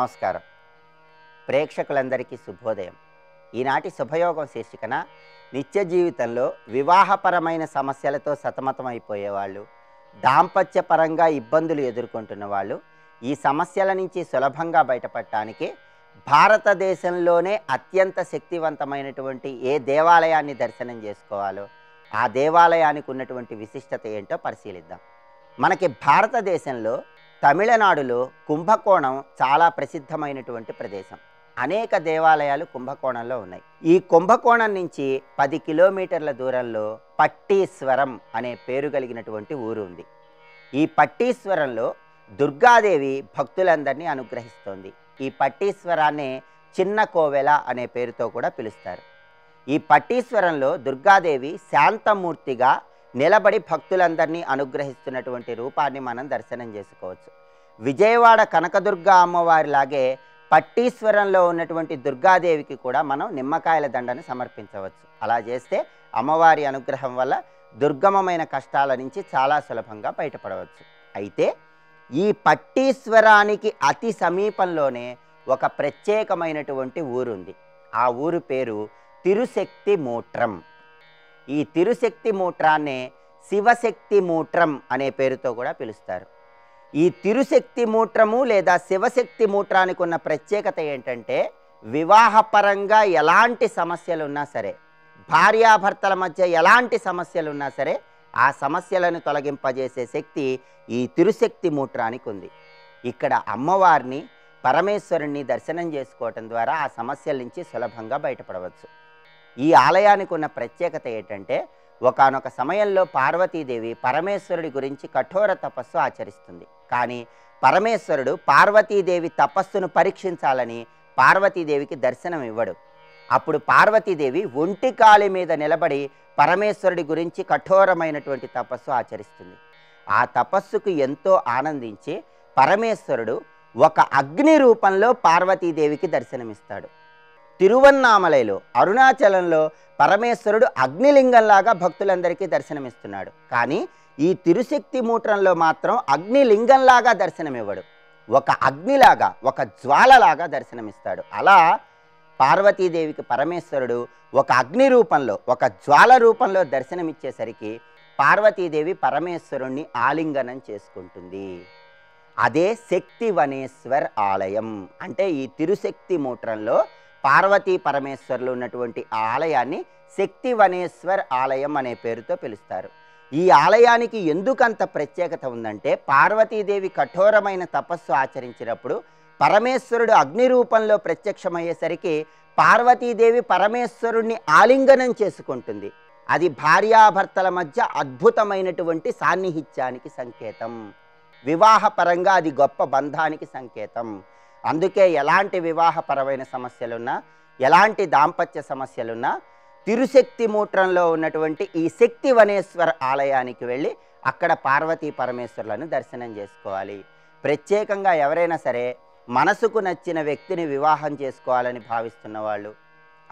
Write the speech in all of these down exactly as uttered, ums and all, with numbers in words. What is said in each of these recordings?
నమస్కారం. ప్రేక్షకులందరికీ శుభోదయం. ఈనాటి శుభయోగం శీర్షికన నిత్య జీవితంలో వివాహపరమైన సమస్యలతో సతమతమైపోయేవాళ్ళు, దాంపత్యపరంగా ఇబ్బందులు ఎదుర్కొంటున్న వాళ్ళు ఈ సమస్యల నుంచి సులభంగా బయటపడటానికి భారతదేశంలోనే అత్యంత శక్తివంతమైనటువంటి ఏ దేవాలయాన్ని దర్శనం చేసుకోవాలో, ఆ దేవాలయానికి ఉన్నటువంటి విశిష్టత ఏంటో పరిశీలిద్దాం. మనకి భారతదేశంలో తమిళనాడులో కుంభకోణం చాలా ప్రసిద్ధమైనటువంటి ప్రదేశం. అనేక దేవాలయాలు కుంభకోణంలో ఉన్నాయి. ఈ కుంభకోణం నుంచి పది కిలోమీటర్ల దూరంలో పట్టీశ్వరం అనే పేరు కలిగినటువంటి ఊరు ఉంది. ఈ పట్టీశ్వరంలో దుర్గాదేవి భక్తులందరినీ అనుగ్రహిస్తోంది. ఈ పట్టీశ్వరాన్నే చిన్న కోవెల అనే పేరుతో కూడా పిలుస్తారు. ఈ పట్టీశ్వరంలో దుర్గాదేవి శాంతమూర్తిగా నిలబడి భక్తులందరినీ అనుగ్రహిస్తున్నటువంటి రూపాన్ని మనం దర్శనం చేసుకోవచ్చు. విజయవాడ కనకదుర్గ అమ్మవారిలాగే పట్టీశ్వరంలో ఉన్నటువంటి దుర్గాదేవికి కూడా మనం నిమ్మకాయల దండను సమర్పించవచ్చు. అలా చేస్తే అమ్మవారి అనుగ్రహం వల్ల దుర్గమమైన కష్టాల నుంచి చాలా సులభంగా బయటపడవచ్చు. అయితే ఈ పట్టీశ్వరానికి అతి సమీపంలోనే ఒక ప్రత్యేకమైనటువంటి ఊరుంది. ఆ ఊరు పేరు తిరుశక్తి మూట్రం. ఈ తిరుశక్తి మూట్రాన్నే శివశక్తి మూట్రం అనే పేరుతో కూడా పిలుస్తారు. ఈ తిరుశక్తి మూట్రము లేదా శివశక్తి మూట్రానికి ఉన్న ప్రత్యేకత ఏంటంటే, వివాహపరంగా ఎలాంటి సమస్యలున్నా సరే, భార్యాభర్తల మధ్య ఎలాంటి సమస్యలున్నా సరే ఆ సమస్యలను తొలగింపజేసే శక్తి ఈ తిరుశక్తి మూట్రానికి ఉంది. ఇక్కడ అమ్మవారిని, పరమేశ్వరుణ్ణి దర్శనం చేసుకోవటం ద్వారా ఆ సమస్యల నుంచి సులభంగా బయటపడవచ్చు. ఈ ఆలయానికి ఉన్న ప్రత్యేకత ఏంటంటే, ఒకనొక సమయంలో పార్వతీదేవి పరమేశ్వరుడి గురించి కఠోర తపస్సు ఆచరిస్తుంది. కానీ పరమేశ్వరుడు పార్వతీదేవి తపస్సును పరీక్షించాలని పార్వతీదేవికి దర్శనం ఇవ్వడు. అప్పుడు పార్వతీదేవి ఒంటి కాలి మీద నిలబడి పరమేశ్వరుడి గురించి కఠోరమైనటువంటి తపస్సు ఆచరిస్తుంది. ఆ తపస్సుకు ఎంతో ఆనందించి పరమేశ్వరుడు ఒక అగ్ని రూపంలో పార్వతీదేవికి దర్శనమిస్తాడు. తిరువన్నామలైలో, అరుణాచలంలో పరమేశ్వరుడు అగ్నిలింగంలాగా భక్తులందరికీ దర్శనమిస్తున్నాడు. కానీ ఈ తిరుశక్తి మూట్రంలో మాత్రం అగ్నిలింగంలాగా దర్శనమివ్వడు. ఒక అగ్నిలాగా, ఒక జ్వాలలాగా దర్శనమిస్తాడు. అలా పార్వతీదేవికి పరమేశ్వరుడు ఒక అగ్ని రూపంలో, ఒక జ్వాల రూపంలో దర్శనమిచ్చేసరికి పార్వతీదేవి పరమేశ్వరుణ్ణి ఆలింగనం చేసుకుంటుంది. అదే శక్తి వనేశ్వర్ ఆలయం. అంటే ఈ తిరుశక్తి మూట్రంలో పార్వతీ పరమేశ్వరులు ఉన్నటువంటి ఆ ఆలయాన్ని శక్తి వనేశ్వర్ ఆలయం అనే పేరుతో పిలుస్తారు. ఈ ఆలయానికి ఎందుకంత ప్రత్యేకత ఉందంటే, పార్వతీదేవి కఠోరమైన తపస్సు ఆచరించినప్పుడు పరమేశ్వరుడు అగ్ని రూపంలో ప్రత్యక్షమయ్యేసరికి పార్వతీదేవి పరమేశ్వరుణ్ణి ఆలింగనం చేసుకుంటుంది. అది భార్యాభర్తల మధ్య అద్భుతమైనటువంటి సాన్నిహిత్యానికి సంకేతం. వివాహపరంగా అది గొప్ప బంధానికి సంకేతం. అందుకే ఎలాంటి వివాహపరమైన సమస్యలున్నా, ఎలాంటి దాంపత్య సమస్యలున్నా తిరుశక్తి మూట్రంలో ఉన్నటువంటి ఈ శక్తి వనేశ్వర ఆలయానికి వెళ్ళి అక్కడ పార్వతీ పరమేశ్వరులను దర్శనం చేసుకోవాలి. ప్రత్యేకంగా ఎవరైనా సరే మనసుకు నచ్చిన వ్యక్తిని వివాహం చేసుకోవాలని భావిస్తున్న వాళ్ళు,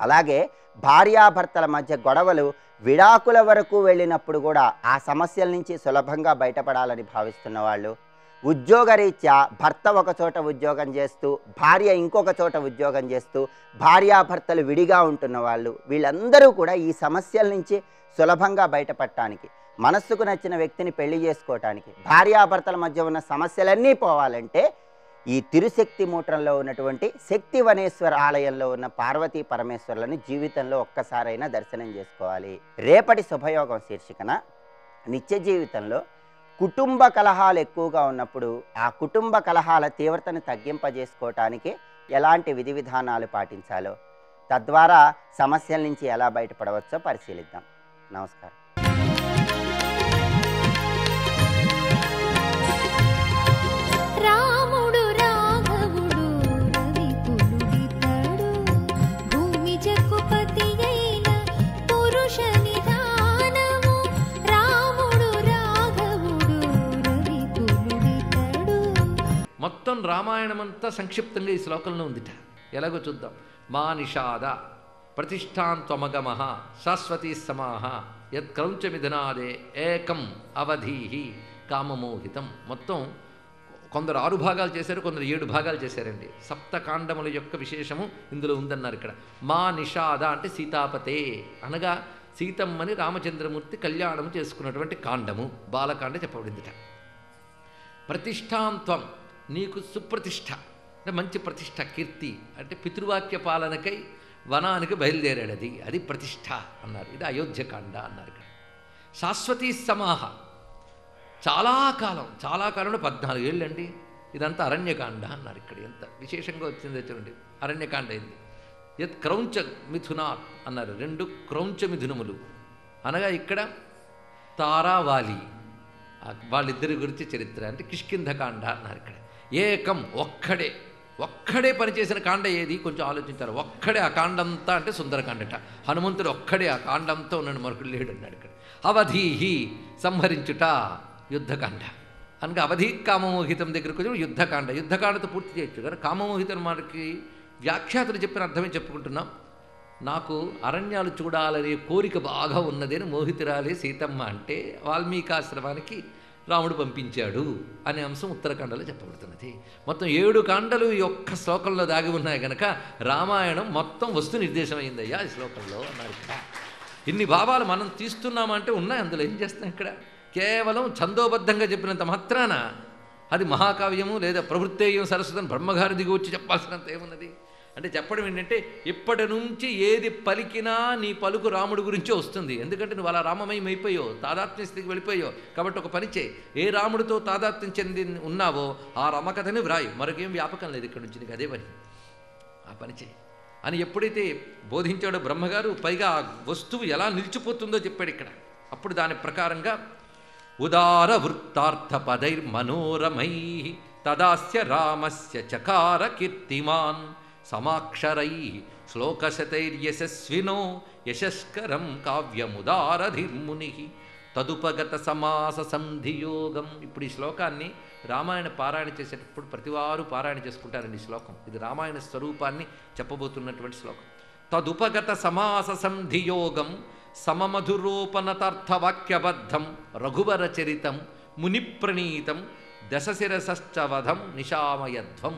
అలాగే భార్యాభర్తల మధ్య గొడవలు విడాకుల వరకు వెళ్ళినప్పుడు కూడా ఆ సమస్యల నుంచి సులభంగా బయటపడాలని భావిస్తున్న వాళ్ళు, ఉద్యోగరీత్యా భర్త ఒక చోట ఉద్యోగం చేస్తూ భార్య ఇంకొక చోట ఉద్యోగం చేస్తూ భార్యాభర్తలు విడిగా ఉంటున్న వాళ్ళు, వీళ్ళందరూ కూడా ఈ సమస్యల నుంచి సులభంగా బయటపడటానికి, మనస్సుకు నచ్చిన వ్యక్తిని పెళ్లి చేసుకోవటానికి, భార్యాభర్తల మధ్య ఉన్న సమస్యలన్నీ పోవాలంటే ఈ తిరుశక్తి మూట్రంలో ఉన్నటువంటి శక్తి వనేశ్వర ఆలయంలో ఉన్న పార్వతీ పరమేశ్వరులను జీవితంలో ఒక్కసారైనా దర్శనం చేసుకోవాలి. రేపటి శుభయోగం శీర్షికన నిత్య జీవితంలో కుటుంబ కలహాలు ఎక్కువగా ఉన్నప్పుడు ఆ కుటుంబ కలహాల తీవ్రతను తగ్గింపజేసుకోవటానికి ఎలాంటి విధి విధానాలు పాటించాలో, తద్వారా సమస్యల నుంచి ఎలా బయటపడవచ్చో పరిశీలిద్దాం. నమస్కారం. మొత్తం రామాయణమంతా సంక్షిప్తంగా ఈ శ్లోకంలో ఉందిట. ఎలాగో చూద్దాం. మా నిషాద ప్రతిష్టాంత్వమగమః శాశ్వతీ సమాః యత్క్రౌంచమిధనాదే ఏకం అవధీహి కామమోహితం. మొత్తం కొందరు ఆరు భాగాలు చేశారు, కొందరు ఏడు భాగాలు చేశారండి. సప్తకాండముల యొక్క విశేషము ఇందులో ఉందన్నారు. ఇక్కడ మా నిషాద అంటే సీతాపతే అనగా సీతమ్మని రామచంద్రమూర్తి కళ్యాణము చేసుకున్నటువంటి కాండము బాలకాండ చెప్పబడిందిట. ప్రతిష్టాంత్వం నీకు సుప్రతిష్ఠ అంటే మంచి ప్రతిష్ట, కీర్తి అంటే పితృవాక్య పాలనకై వనానికి బయలుదేరాడు, అది అది ప్రతిష్ఠ అన్నారు. ఇది అయోధ్యకాండ అన్నారు. ఇక్కడ శాశ్వతీ సమాహ చాలా కాలం, చాలా కాలంలో పద్నాలుగు ఏళ్ళండి. ఇదంతా అరణ్యకాండ అన్నారు. ఇక్కడ ఎంత విశేషంగా వచ్చింది చూడండి, అరణ్యకాండ అయింది. యత్ క్రౌంచ మిథునాత్ అన్నారు, రెండు క్రౌంచ మిథునములు అనగా ఇక్కడ తారావాలి వాళ్ళిద్దరి గురించి చరిత్ర అంటే కిష్కింధకాండ అన్నారు. ఇక్కడ ఏకం ఒక్కడే, ఒక్కడే పనిచేసిన కాండ ఏది కొంచెం ఆలోచించారు. ఒక్కడే ఆ కాండంతా అంటే సుందరకాండట. హనుమంతుడు ఒక్కడే ఆ కాండంతో ఉన్నాడు, మరొకడు లేడు అన్నాడు. ఇక్కడ అవధీహి సంహరించుట యుద్ధకాండ అనగా అవధి కామమోహితం దగ్గరకు వచ్చి యుద్ధకాండ, యుద్ధకాండతో పూర్తి చేయొచ్చు. కానీ కామమోహితం మనకి వ్యాఖ్యాతలు చెప్పిన అర్థమే చెప్పుకుంటున్నాం. నాకు అరణ్యాలు చూడాలనే కోరిక బాగా ఉన్నదని మోహితురాలే సీతమ్మ అంటే వాల్మీకాశ్రమానికి రాముడు పంపించాడు అనే అంశం ఉత్తరకాండలో చెప్పబడుతున్నది. మొత్తం ఏడు కాండలు ఈ ఒక్క శ్లోకంలో దాగి ఉన్నాయి కనుక రామాయణం మొత్తం వస్తు నిర్దేశమైందయ్యా ఈ శ్లోకంలో అన్నారు. ఇక్కడ ఇన్ని భావాలు మనం తీస్తున్నామంటే ఉన్నాయి అందులో, ఏం చేస్తున్నాం. ఇక్కడ కేవలం ఛందోబద్ధంగా చెప్పినంత మాత్రాన అది మహాకావ్యము లేదా ప్రవృత్తేయం సరస్వతం బ్రహ్మగారి దిగి వచ్చి చెప్పాల్సినంత ఏమున్నది. అంటే చెప్పడం ఏంటంటే ఇప్పటి నుంచి ఏది పలికినా నీ పలుకు రాముడి గురించే వస్తుంది. ఎందుకంటే నువ్వు అలా రామమయం అయిపోయో, తాదాత్మ్య స్థితికి వెళ్ళిపోయావు. కాబట్టి ఒక పని చేయి, ఏ రాముడితో తాదాత్మ్యం చెంది ఉన్నావో ఆ రామకథని వ్రాయి, మరొకేం వ్యాపకం లేదు ఇక్కడ నుంచి నీకు, అదే పని, ఆ పని చేయి అని ఎప్పుడైతే బోధించాడో బ్రహ్మగారు, పైగా ఆ వస్తువు ఎలా నిలిచిపోతుందో చెప్పాడు ఇక్కడ. అప్పుడు దాని ప్రకారంగా ఉదార వృత్తార్థ పదైర్ మనోరమై తదాస్య రామస్య చకార కీర్తిమాన్ సమాక్షరై శ్లోకశతైర్యశస్వినో యశస్కరం కావ్యముదారధిర్ముని తదుపగత సమాస సంధియోగం. ఇప్పుడు ఈ శ్లోకాన్ని రామాయణ పారాయణ చేసేటప్పుడు ప్రతివారు పారాయణ చేసుకుంటారండి ఈ శ్లోకం. ఇది రామాయణ స్వరూపాన్ని చెప్పబోతున్నటువంటి శ్లోకం. తదుపగత సమాస సంధియోగం సమమధురోపనతార్థవాక్యబద్ధం రఘువర చరితం మునిప్రణీతం దశశిరసశ్చవధం నిశామయధ్వం.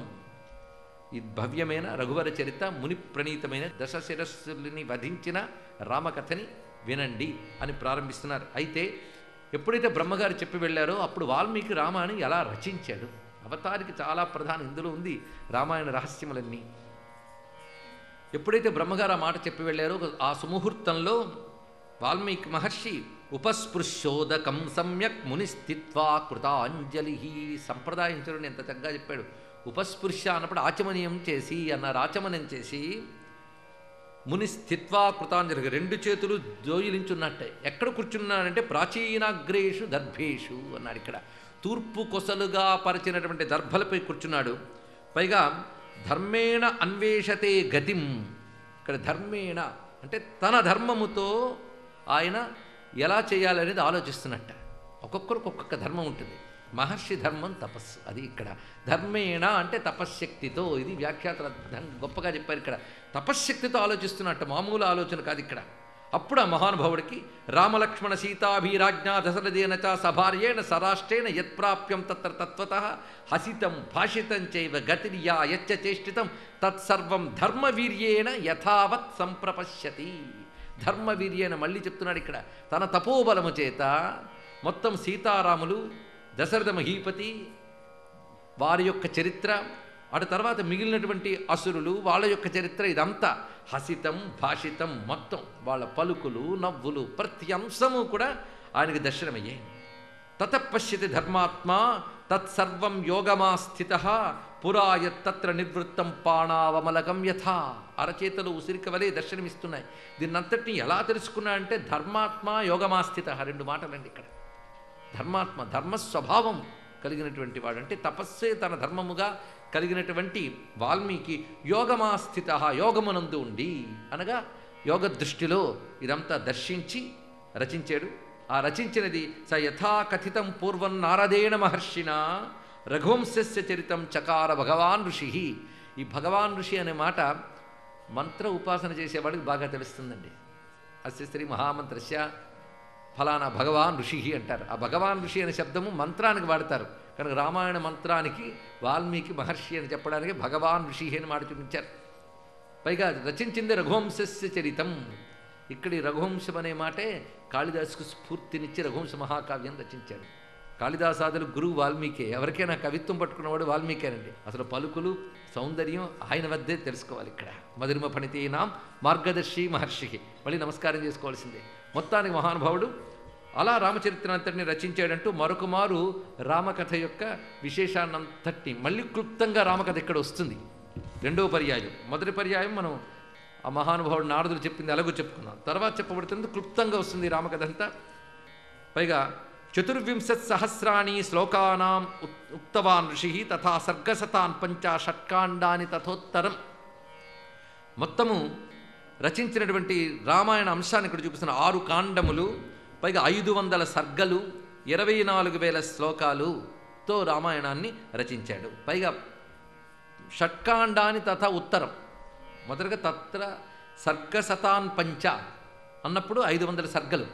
ఈ భవ్యమైన రఘువర చరిత మునిప్రణీతమైన దశశిరస్సుల్ని వధించిన రామకథని వినండి అని ప్రారంభిస్తున్నారు. అయితే ఎప్పుడైతే బ్రహ్మగారు చెప్పి వెళ్ళారో అప్పుడు వాల్మీకి రామాయణం ఎలా రచించాడు, అవతారికి చాలా ప్రధానం ఇందులో ఉంది రామాయణ రహస్యములన్నీ. ఎప్పుడైతే బ్రహ్మగారు ఆ మాట చెప్పి వెళ్ళారో ఆ సుముహూర్తంలో వాల్మీకి మహర్షి ఉపస్పృశోదకం సమ్యక్ మునిస్థిత్వా కృతాంజలి సంప్రదాయించడం ఎంత చక్కగా చెప్పాడు. ఉపస్పృశ అన్నప్పుడు ఆచమనీయం చేసి అన్నారు. ఆచమనం చేసి మునిస్థిత్వా కృతాంజలి రెండు చేతులు జోయిలించున్నట్టే. ఎక్కడ కూర్చున్నానంటే ప్రాచీనాగ్రేషు దర్భేషు అన్నాడు. ఇక్కడ తూర్పు కొసలుగా పరిచినటువంటి దర్భలపై కూర్చున్నాడు. పైగా ధర్మేణ అన్వేషతే గతిం, ఇక్కడ ధర్మేణ అంటే తన ధర్మముతో ఆయన ఎలా చేయాలనేది ఆలోచిస్తున్నట్ట. ఒక్కొక్కరికి ఒక్కొక్క ధర్మం ఉంటుంది. మహర్షి ధర్మం తపస్సు, అది ఇక్కడ ధర్మేణ అంటే తపశ్శక్తితో. ఇది వ్యాఖ్యాతల గొప్పగా చెప్పారు. ఇక్కడ తపశ్శక్తితో ఆలోచిస్తున్నట్ట, మామూలు ఆలోచన కాదు ఇక్కడ. అప్పుడు ఆ మహానుభావుడికి రామలక్ష్మణ సీతాభిరాజ్ఞా దశరథేన చ సభార్యేణ సరాష్ట్రేణ యత్ప్రాప్యం తత్ర తత్వతః హసితం భాషితం చైవ గతిర్యా యచ్చ చేష్టితం తత్సర్వం ధర్మవీర్యేణ యథావత్ సంప్రపశ్యతి. ధర్మవీర్యేణ మళ్ళీ చెప్తున్నాడు ఇక్కడ, తన తపోబలము చేత మొత్తం సీతారాములు దశరథ మహీపతి వారి యొక్క చరిత్ర, అటు తర్వాత మిగిలినటువంటి అసురులు వాళ్ళ యొక్క చరిత్ర, ఇదంతా హసితం భాషితం, మొత్తం వాళ్ళ పలుకులు నవ్వులు ప్రతి అంశము కూడా ఆయనకు దర్శనమయ్యాయి. తతపశ్యతి ధర్మాత్మ తత్సర్వం యోగమాస్థిత పురాయత్ తత్ర నివృత్తం పాణావమలకం యథా. అరచేతలు ఉసిరిక వలె దర్శనమిస్తున్నాయి. దీన్నంతటిని ఎలా తెలుసుకున్నా అంటే ధర్మాత్మ యోగమాస్థిత, రెండు మాటలండి ఇక్కడ. ధర్మాత్మ ధర్మస్వభావం కలిగినటువంటి వాడు అంటే తపస్సే తన ధర్మముగా కలిగినటువంటి వాల్మీకి యోగమాస్థిత యోగమునందు ఉండి అనగా యోగ దృష్టిలో ఇదంతా దర్శించి రచించాడు. ఆ రచించినది స యథాకథితం పూర్వం నారదేణ మహర్షిణ రఘువంశస్య చరితం చకార భగవాన్ ఋషి. ఈ భగవాన్ ఋషి అనే మాట మంత్ర ఉపాసన చేసేవాడికి బాగా తెలుస్తుందండి. అస్య శ్రీ మహామంత్రస్య ఫలానా భగవాన్ ఋషి అంటారు. ఆ భగవాన్ ఋషి అనే శబ్దము మంత్రానికి వాడతారు. కనుక రామాయణ మంత్రానికి వాల్మీకి మహర్షి అని చెప్పడానికి భగవాన్ ఋషి అని మాట చూపించారు. పైగా రచించింది రఘువంశస్య చరితం. ఇక్కడి రఘువంశం అనే మాటే కాళిదాసుకు స్ఫూర్తినిచ్చి రఘువంశ మహాకావ్యం రచించాడు. కాళిదాసాదులు గురువు వాల్మీకి. ఎవరికైనా కవిత్వం పట్టుకున్నవాడు వాల్మీకేనండి. అసలు పలుకులు సౌందర్యం ఆయన వద్దే తెలుసుకోవాలి. ఇక్కడ మధురిమ ఫణితేనాం మార్గదర్శి మహర్షికి మళ్ళీ నమస్కారం చేసుకోవాల్సిందే. మొత్తానికి మహానుభావుడు అలా రామచరిత్రంతటిని రచించాడంటూ మరొక మారు రామకథ యొక్క విశేషాన్నంతటిని మళ్ళీ క్లుప్తంగా రామకథ ఇక్కడ వస్తుంది. రెండవ పర్యాయం. మొదటి పర్యాయం మనం ఆ మహానుభావుడు నారదుడు చెప్పింది అలాగూ చెప్పుకున్నాం. తర్వాత చెప్పబడుతుంది క్లుప్తంగా వస్తుంది రామకథ అంతా. పైగా చతుర్వింశత్ సహస్రాణి శ్లోకానాం ఉక్తవాన్ ఋషి తథా సర్గసతాన్ పంచా షట్కాండాన్ని తథోత్తరం. మొత్తము రచించినటువంటి రామాయణ అంశాన్ని ఇక్కడ చూపిస్తున్న ఆరు కాండములు, పైగా ఐదు వందల సర్గలు, ఇరవై నాలుగు వేల శ్లోకాలుతో రామాయణాన్ని రచించాడు. పైగా షట్కాండాన్ని తథా ఉత్తరం. మొదటగా తత్ర సర్గసతాన్ పంచ అన్నప్పుడు ఐదు వందల సర్గలు,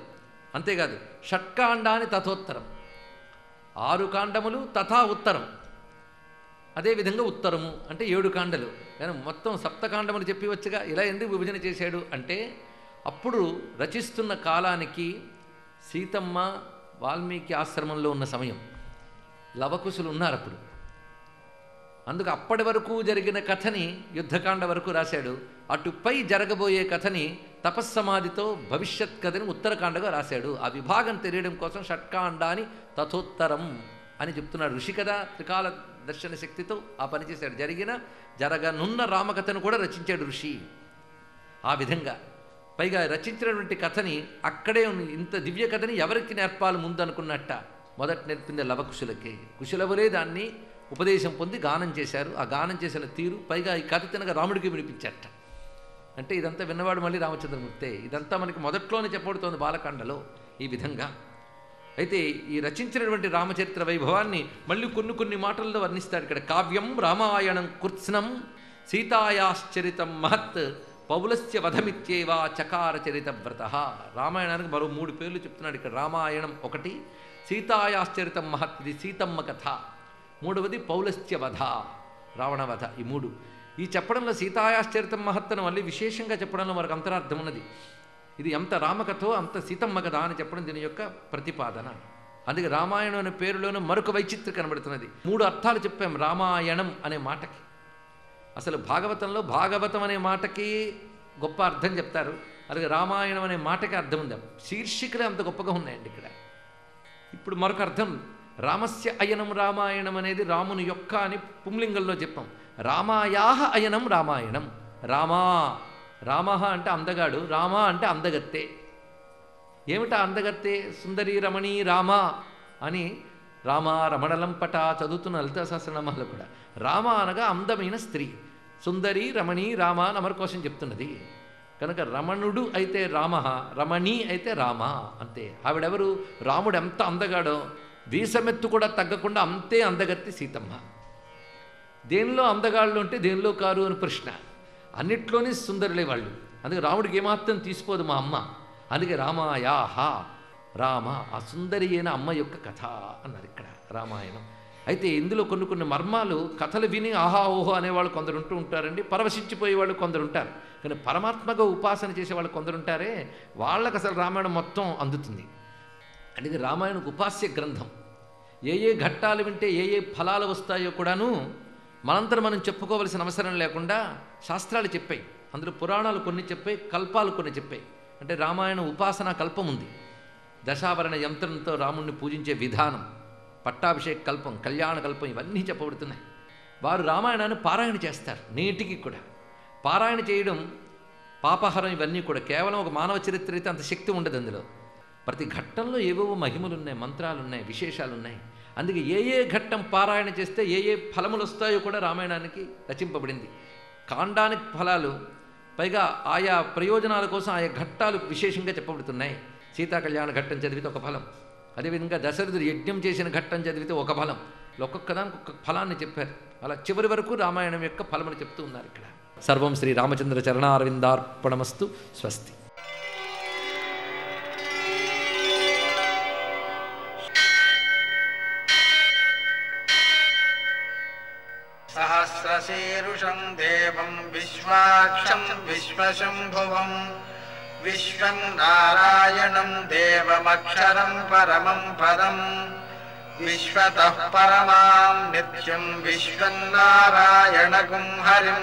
అంతేకాదు షట్కాండాన్ని తథోత్తరం, ఆరు కాండములు తథా ఉత్తరం, అదేవిధంగా ఉత్తరము అంటే ఏడు కాండలు. కానీ మొత్తం సప్తకాండములు చెప్పివచ్చుగా, ఇలా ఎందుకు విభజన చేశాడు అంటే అప్పుడు రచిస్తున్న కాలానికి సీతమ్మ వాల్మీకి ఆశ్రమంలో ఉన్న సమయం, లవకుశులు ఉన్నారు అప్పుడు. అందుకు అప్పటి వరకు జరిగిన కథని యుద్ధకాండ వరకు రాశాడు, అటుపై జరగబోయే కథని తపస్సమాధితో భవిష్యత్ కథని ఉత్తరకాండగా రాశాడు. ఆ విభాగం తెలియడం కోసం షట్కాండాన్ని తథోత్తరం అని చెప్తున్నాడు ఋషి కదా. త్రికాల దర్శన శక్తితో ఆ పనిచేశాడు. జరిగిన జరగనున్న రామకథను కూడా రచించాడు ఋషి ఆ విధంగా. పైగా రచించినటువంటి కథని అక్కడే ఉంది. ఇంత దివ్య కథని ఎవరికి నేర్పాలి ముందనుకున్నట్ట మొదట నేర్పింది లవకుశులకే. కుశులవులే దాన్ని ఉపదేశం పొంది గానం చేశారు. ఆ గానం చేసిన తీరు, పైగా ఈ కథ తినగా రాముడికి వినిపించట. అంటే ఇదంతా విన్నవాడు మళ్ళీ రామచంద్రమూర్తే. ఇదంతా మనకి మొదట్లోనే చెప్పబడుతోంది బాలకాండలో ఈ విధంగా. అయితే ఈ రచించినటువంటి రామచరిత్ర వైభవాన్ని మళ్ళీ కొన్ని కొన్ని మాటల్లో వర్ణిస్తాడు ఇక్కడ. కావ్యం రామాయణం కృత్స్నం సీతాయాశ్చరితం మహత్ పౌలస్య వధమిత్యేవా చకార చరిత వ్రత. రామాయణానికి మరో మూడు పేర్లు చెప్తున్నాడు ఇక్కడ. రామాయణం ఒకటి, సీతాయాశ్చరితం మహత్ ఇది సీతమ్మ కథ, మూడవది పౌలస్య వధ రావణ వధ. ఈ మూడు ఈ చెప్పడంలో సీతాయాశ్చరితం మహత్తను మళ్ళీ విశేషంగా చెప్పడంలో మనకు అంతరార్థం ఉన్నది. ఇది ఎంత రామకథో అంత సీతమ్మ కథ అని చెప్పడం దీని యొక్క ప్రతిపాదన. అందుకే రామాయణం అనే పేరులోనూ మరొక వైచిత్రం కనబడుతున్నది. మూడు అర్థాలు చెప్పాం రామాయణం అనే మాటకి. అసలు భాగవతంలో భాగవతం అనే మాటకి గొప్ప అర్థం చెప్తారు, అలాగే రామాయణం అనే మాటకి అర్థం ఉందాం. శీర్షికలే అంత గొప్పగా ఉన్నాయండి ఇక్కడ. ఇప్పుడు మరొక అర్థం రామస్య అయనం రామాయణం అనేది రాముని యొక్క అని పుంలింగంలో చెప్పాం. రామాయాహ అయనం రామాయణం. రామా రామ అంటే అందగాడు, రామ అంటే అందగత్తే. ఏమిటా అందగత్తే? సుందరి రమణి రామ అని రామ రమణలంపట చదువుతున్న లలితా సహస్రనామాలు కూడా రామ అనగా అందమైన స్త్రీ. సుందరి రమణి రామ అని అమరి కోసం చెప్తున్నది కనుక రమణుడు అయితే రామ, రమణి అయితే రామ అంతే. ఆవిడెవరు? రాముడు ఎంత అందగాడో వీసమెత్తు కూడా తగ్గకుండా అంతే అందగత్తి సీతమ్మ. దేనిలో అందగాళ్ళు ఉంటే దేనిలో కారు అని ప్రశ్న. అన్నిట్లోనే సుందరులే వాళ్ళు. అందుకే రాముడికి ఏమాత్రం తీసిపోదు మా అమ్మ. అందుకే రామాయాహ రామ ఆ సుందరి అయిన అమ్మ యొక్క కథ అన్నారు ఇక్కడ రామాయణం. అయితే ఇందులో కొన్ని కొన్ని మర్మాలు కథలు విని ఆహా ఓహో అనేవాళ్ళు కొందరు ఉంటూ ఉంటారండి, పరవశించిపోయేవాళ్ళు కొందరు ఉంటారు. కానీ పరమాత్మగా ఉపాసన చేసేవాళ్ళు కొందరు ఉంటారే, వాళ్ళకు అసలు రామాయణం మొత్తం అందుతుంది. అనేది రామాయణ ఉపాస్య గ్రంథం. ఏ ఏ ఘట్టాలు వింటే ఏ ఏ ఫలాలు వస్తాయో కూడాను మనంతరం మనం చెప్పుకోవలసిన అవసరం లేకుండా శాస్త్రాలు చెప్పాయి. అందులో పురాణాలు కొన్ని చెప్పాయి, కల్పాలు కొన్ని చెప్పాయి. అంటే రామాయణ ఉపాసనా కల్పం ఉంది. దశావరణ యంత్రంతో రాముణ్ణి పూజించే విధానం, పట్టాభిషేక కల్పం, కళ్యాణ కల్పం ఇవన్నీ చెప్పబడుతున్నాయి. వారు రామాయణాన్ని పారాయణ చేస్తారు నేటికి కూడా. పారాయణ చేయడం, పాపహారం ఇవన్నీ కూడా కేవలం ఒక మానవ చరిత్ర అయితే అంత శక్తి ఉండదు. అందులో ప్రతి ఘట్టంలో ఏవేవో మహిమలున్నాయి, మంత్రాలున్నాయి, విశేషాలున్నాయి. అందుకే ఏ ఏ ఘట్టం పారాయణ చేస్తే ఏ ఏ ఫలములు వస్తాయో కూడా రామాయణానికి రచింపబడింది. కాండానికి ఫలాలు, పైగా ఆయా ప్రయోజనాల కోసం ఆయా ఘట్టాలు విశేషంగా చెప్పబడుతున్నాయి. సీతా కళ్యాణ ఘట్టం చదివితే ఒక ఫలం, అదేవిధంగా దశరథుడు యజ్ఞం చేసిన ఘట్టం చదివితే ఒక ఫలం, ఒక్కొక్కదానికి ఒక్కొక్క ఫలాన్ని చెప్పారు. అలా చివరి వరకు రామాయణం యొక్క ఫలములు చెప్తూ ఉన్నారు ఇక్కడ. సర్వం శ్రీ రామచంద్ర చరణారవిందార్పణమస్తు. స్వస్తి. सहस्रशीर्षं देवं विश्वाक्षं विश्वशंभुवं विश्वं नारायणं देवमक्षरं परमं पदं विश्वतः परमां नित्यं विश्वं नारायणं हरिं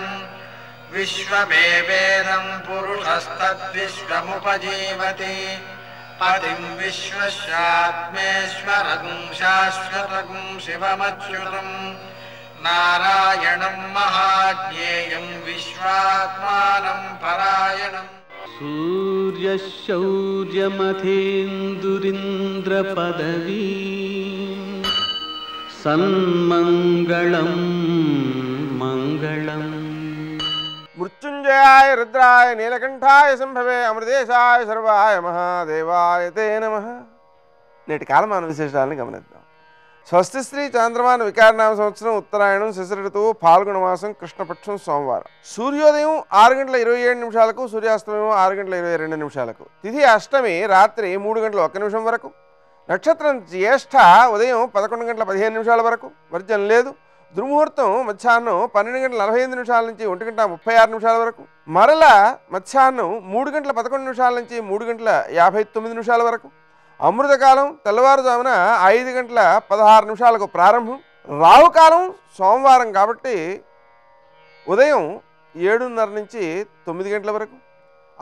विश्वमेवेदं पुरुषस्तद्विश्वमुपजीवति पतिं विश्वस्यात्मेश्वरं शाश्वतं शिवमच्युतं नारायणं महाज्ञेयं विश्वात्मानं परायणं सूर्यशौर्यमथेन्दुरिन्द्रपदवी सन्मङ्गलं मङ्गलम् मृत्युंजयाय रुद्राय नीलकंठाय संभवे अमृतेशाय सर्वाय महादेवाय ते नमः। నేటి కాలమాన విశేషాలను గమనిద్దాం. స్వస్తి శ్రీ చాంద్రమాన వికారనామ సంవత్సరం ఉత్తరాయణం శిశిర ఋతువు పాల్గొన మాసం కృష్ణపక్షం సోమవారం. సూర్యోదయం ఆరు గంటల ఇరవై ఏడు నిమిషాలకు సూర్యాస్తమయం ఆరు గంటల ఇరవై రెండు నిమిషాలకు. తిథి అష్టమి రాత్రి మూడు గంటల ఒక్క నిమిషం వరకు. నక్షత్రం జ్యేష్ఠ ఉదయం పదకొండు గంటల పదిహేను నిమిషాల వరకు. వర్జన లేదు. దుర్ముహూర్తం మధ్యాహ్నం పన్నెండు గంటల నలభై ఐదు నిమిషాల నుంచి ఒంటి గంట ముప్పై ఆరు నిమిషాల వరకు. మరల మధ్యాహ్నం మూడు గంటల పదకొండు నిమిషాల నుంచి మూడు గంటల యాభై తొమ్మిది నిమిషాల వరకు. అమృతకాలం తెల్లవారుజామున ఐదు గంటల పదహారు నిమిషాలకు ప్రారంభం. రావుకాలం సోమవారం కాబట్టి ఉదయం ఏడున్నర నుంచి తొమ్మిది గంటల వరకు.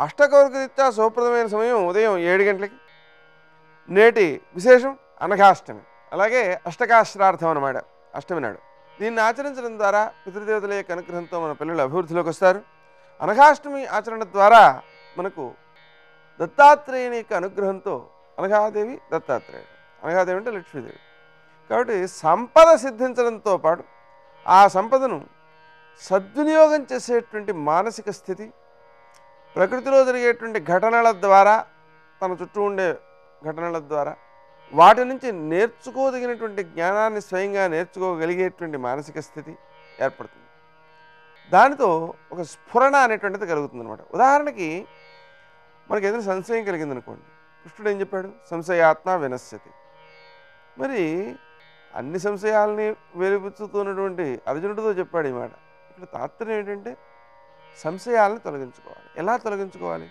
అష్టకవర్గరీత్యా శుభప్రదమైన సమయం ఉదయం ఏడు గంటలకి. నేటి విశేషం అనఘాష్టమి, అలాగే అష్టకాశ్రార్థం అన్నమాట. అష్టమి నాడు దీన్ని ఆచరించడం ద్వారా పితృదేవతల యొక్క అనుగ్రహంతో మన పిల్లలు అభివృద్ధిలోకి వస్తారు. అనఘాష్టమి ఆచరణ ద్వారా మనకు దత్తాత్రేయుని యొక్క అనుగ్రహంతో అనఘాదేవి దత్తాత్రేయుడు, అనఘాదేవి అంటే లక్ష్మీదేవి కాబట్టి సంపద సిద్ధించడంతో పాటు ఆ సంపదను సద్వినియోగం చేసేటువంటి మానసిక స్థితి, ప్రకృతిలో జరిగేటువంటి ఘటనల ద్వారా, తన చుట్టూ ఉండే ఘటనల ద్వారా వాటి నుంచి నేర్చుకోదగినటువంటి జ్ఞానాన్ని స్వయంగా నేర్చుకోగలిగేటువంటి మానసిక స్థితి ఏర్పడుతుంది. దానితో ఒక స్ఫురణ అనేటువంటిది కలుగుతుంది అనమాట. ఉదాహరణకి మనకి ఏదైనా సంశయం కలిగిందనుకోండి, కృష్ణుడు ఏం చెప్పాడు? సంశయాత్మ వినశ్యతి. మరి అన్ని సంశయాలని వేలుపుచ్చుతున్నటువంటి అర్జునుడితో చెప్పాడు ఈ మాట. ఇక్కడ తాత్పర్యం ఏంటంటే సంశయాలను తొలగించుకోవాలి. ఎలా తొలగించుకోవాలి?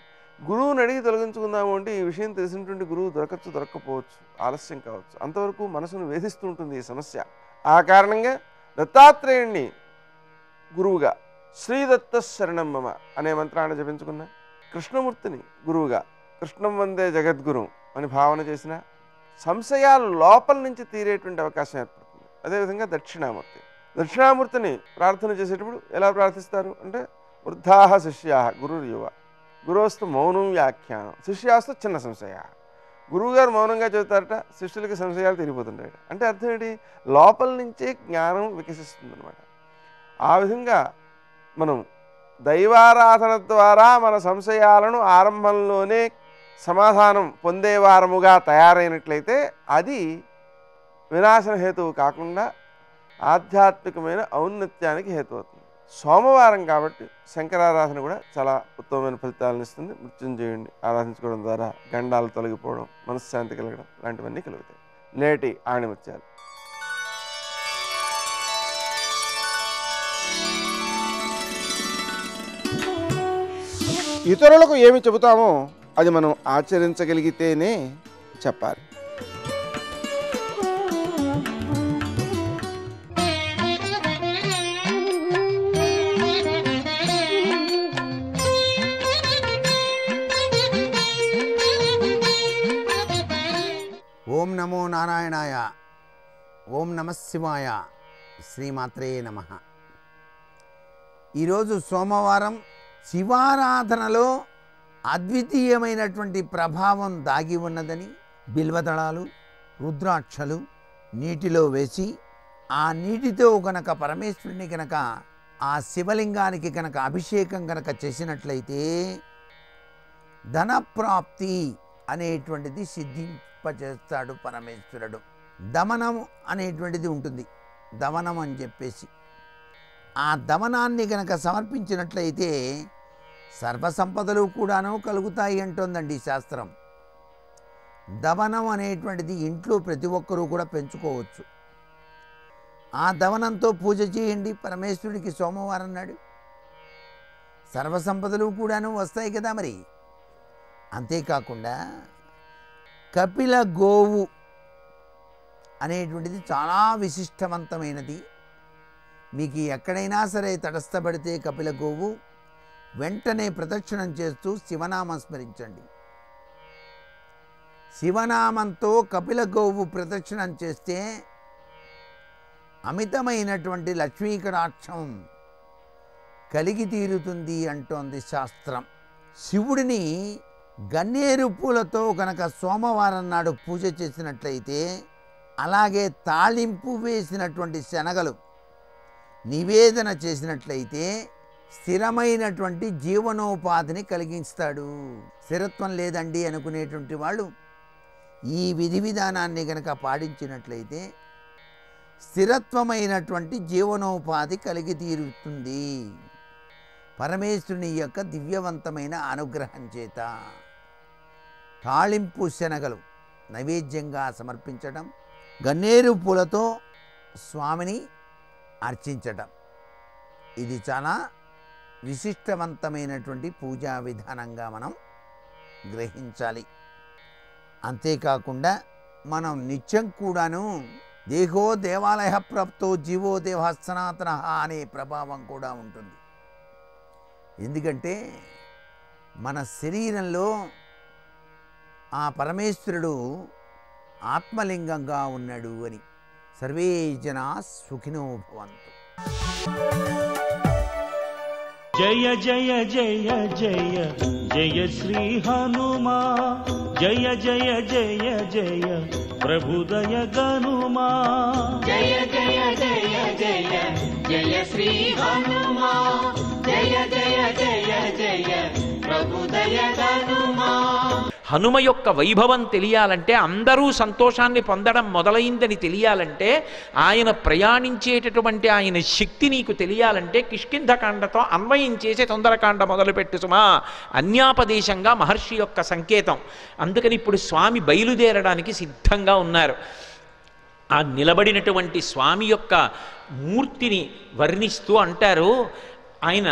గురువుని అడిగి తొలగించుకుందాము అంటే ఈ విషయం తెలిసినటువంటి గురువు దొరకచ్చు, దొరక్కపోవచ్చు, ఆలస్యం కావచ్చు. అంతవరకు మనసును వేధిస్తూ ఉంటుంది ఈ సమస్య. ఆ కారణంగా దత్తాత్రేయుణ్ణి గురువుగా శ్రీదత్త శరణం మమ అనే మంత్రాన్ని జపించుకున్నా, కృష్ణమూర్తిని గురువుగా కృష్ణం వందే జగద్గురు అని భావన చేసిన సంశయాలు లోపల నుంచి తీరేటువంటి అవకాశం ఏర్పడుతుంది. అదేవిధంగా దక్షిణామూర్తి, దక్షిణామూర్తిని ప్రార్థన చేసేటప్పుడు ఎలా ప్రార్థిస్తారు అంటే వృద్ధాహ శిష్యా గురుర్ యువ గురువస్తు మౌనం వ్యాఖ్యానం శిష్యాస్తు చిన్న సంశయ. గురువుగారు మౌనంగా చెబుతారట, శిష్యులకి సంశయాలు తిరిగిపోతుంటాయట. అంటే అర్థం ఏంటి? లోపల నుంచే జ్ఞానం వికసిస్తుంది అనమాట. ఆ విధంగా మనం దైవారాధన ద్వారా మన సంశయాలను ఆరంభంలోనే సమాధానం పొందేవారముగా తయారైనట్లయితే అది వినాశన హేతువు కాకుండా ఆధ్యాత్మికమైన ఔన్నత్యానికి హేతు అవుతుంది. సోమవారం కాబట్టి శంకరారాధన కూడా చాలా ఉత్తమమైన ఫలితాలను ఇస్తుంది. మృత్యుంజయుడిని ఆరాధించుకోవడం ద్వారా గండాలు తొలగిపోవడం, మనశ్శాంతి కలగడం లాంటివన్నీ కలుగుతాయి. నేటి ఆణిముత్యాలు. ఇతరులకు ఏమి చెబుతామో అది మనం ఆచరించగలిగితేనే చెప్పాలి. ఓం నమో నారాయణాయ, ఓం నమ శివాయ, శ్రీమాత్రే నమః. ఈరోజు సోమవారం. శివారాధనలో అద్వితీయమైనటువంటి ప్రభావం దాగి ఉన్నదని బిల్వదళాలు, రుద్రాక్షలు నీటిలో వేసి ఆ నీటితో కనుక పరమేశ్వరుని కనుక ఆ శివలింగానికి కనుక అభిషేకం కనుక చేసినట్లయితే ధనప్రాప్తి అనేటువంటిది సిద్ధి చేస్తాడు పరమేశ్వరుడు. దమనం అనేటువంటిది ఉంటుంది, దమనం అని చెప్పేసి ఆ దమనాన్ని కనుక సమర్పించినట్లయితే సర్వసంపదలు కూడాను కలుగుతాయి అంటుందండి శాస్త్రం. దమనం అనేటువంటిది ఇంట్లో ప్రతి ఒక్కరూ కూడా పెంచుకోవచ్చు. ఆ దవనంతో పూజ చేయండి పరమేశ్వరుడికి సోమవారం నాడు. సర్వసంపదలు కూడాను వస్తాయి కదా మరి. అంతేకాకుండా కపిల గోవు అనేటువంటిది చాలా విశిష్టవంతమైనది. మీకు ఎక్కడైనా సరే తటస్థపడితే కపిల గోవు వెంటనే ప్రదక్షిణం చేస్తూ శివనామం స్మరించండి. శివనామంతో కపిల గోవు ప్రదక్షిణం చేస్తే అమితమైనటువంటి లక్ష్మీ కటాక్షం కలిగి తీరుతుంది అంటోంది శాస్త్రం. శివుడిని గన్నేరు పూలతో కనుక సోమవారం నాడు పూజ చేసినట్లయితే, అలాగే తాళింపు వేసినటువంటి శనగలు నివేదన చేసినట్లయితే స్థిరమైనటువంటి జీవనోపాధిని కలిగిస్తాడు. స్థిరత్వం లేదండి అనుకునేటువంటి వాళ్ళు ఈ విధి విధానాన్ని కనుక పాటించినట్లయితే స్థిరత్వమైనటువంటి జీవనోపాధి కలిగి తీరుతుంది పరమేశ్వరుని యొక్క దివ్యవంతమైన అనుగ్రహం చేత. తాళింపు శనగలు నైవేద్యంగా సమర్పించడం, గన్నేరు పూలతో స్వామిని అర్చించడం, ఇది చాలా విశిష్టవంతమైనటువంటి పూజా విధానంగా మనం గ్రహించాలి. అంతేకాకుండా మనం నిత్యం కూడాను దేహో దేవాలయ ప్రాప్తో జీవో దేవ సనాతన అనే ప్రభావం కూడా ఉంటుంది. ఎందుకంటే మన శరీరంలో ఆ పరమేశ్వరుడు ఆత్మలింగంగా ఉన్నాడు అని. సర్వే జనా సుఖినో భవంతు. జయ జయ జయ జయ జయ శ్రీ హనుమా, జయ జయ జయ జయ ప్రభుదయ గనుమా, జయ జయ జయ జయ జయ శ్రీ హనుమా, జయ జయ జయ జయ ప్రభుదయ గనుమా. హనుమ యొక్క వైభవం తెలియాలంటే, అందరూ సంతోషాన్ని పొందడం మొదలైందని తెలియాలంటే, ఆయన ప్రయాణించేటటువంటి ఆయన శక్తి నీకు తెలియాలంటే కిష్కింధకాండతో అన్వయం చేసే తొందరకాండ మొదలుపెట్టు సుమా. అన్యాపదేశంగా మహర్షి యొక్క సంకేతం. అందుకని ఇప్పుడు స్వామి బయలుదేరడానికి సిద్ధంగా ఉన్నారు. ఆ నిలబడినటువంటి స్వామి యొక్క మూర్తిని వర్ణిస్తూ అంటారు ఆయన,